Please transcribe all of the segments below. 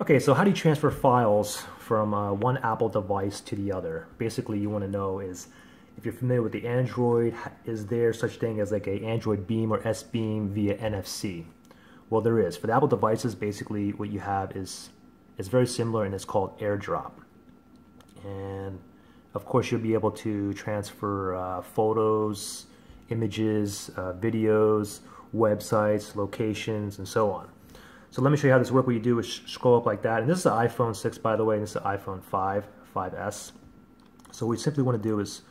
Okay, so how do you transfer files from one Apple device to the other? Basically, you want to know is, if you're familiar with the Android, is there such thing as like a Android Beam or S Beam via NFC? Well, there is. For the Apple devices, basically what you have is, it's very similar and it's called AirDrop. And of course, you'll be able to transfer photos, images, videos, websites, locations, and so on. So let me show you how this works. What you do is scroll up like that. And this is the iPhone 6, by the way, and this is the iPhone 5, 5S. So what we simply want to do is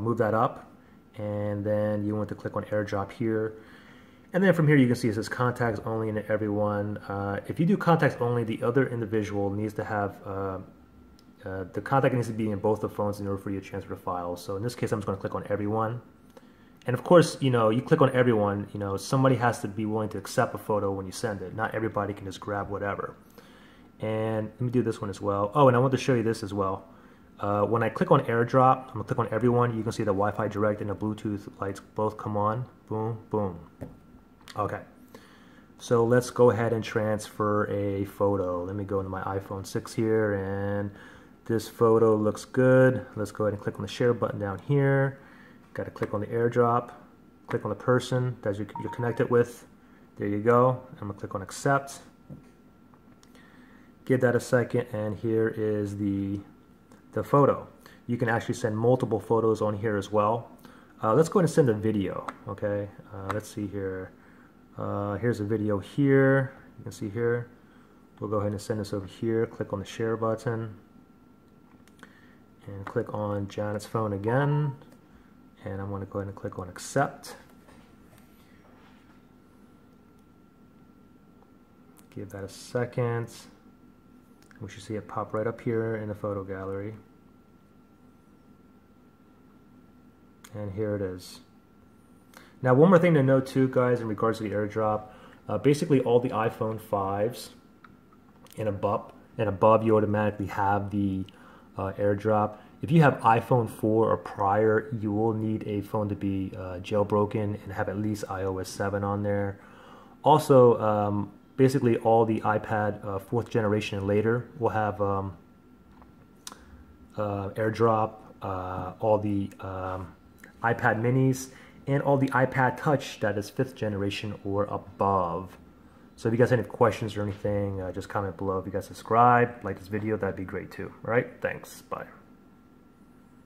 move that up, and then you want to click on AirDrop here. And then from here you can see it says contacts only and everyone. If you do contacts only, the other individual needs to have the contact needs to be in both the phones in order for you to transfer the files. So in this case, I'm just going to click on everyone. And of course, you know, you click on everyone, you know, somebody has to be willing to accept a photo when you send it. Not everybody can just grab whatever. And let me do this one as well. Oh, and I want to show you this as well. When I click on AirDrop, I'm going to click on everyone. You can see the Wi-Fi Direct and the Bluetooth lights both come on. Boom, boom. Okay. So let's go ahead and transfer a photo. Let me go into my iPhone 6 here, and this photo looks good. Let's go ahead and click on the share button down here. Got to click on the AirDrop, click on the person that you're connected with. There you go. I'm going to click on accept. Give that a second, and here is the photo. You can actually send multiple photos on here as well. Let's go ahead and send a video. Okay, let's see here. Here's a video here. You can see here. We'll go ahead and send this over here. Click on the share button. And click on Janet's phone again. And I'm going to go ahead and click on accept. Give that a second. We should see it pop right up here in the photo gallery. And here it is. Now, one more thing to note too, guys, in regards to the AirDrop, basically all the iPhone 5s and above, you automatically have the AirDrop. If you have iPhone 4 or prior, you will need a phone to be jailbroken and have at least iOS 7 on there. Also, basically all the iPad 4th generation and later will have AirDrop, all the iPad minis, and all the iPad Touch that is 5th generation or above. So if you guys have any questions or anything, just comment below. If you guys subscribe, like this video, that'd be great too. All right, thanks, bye.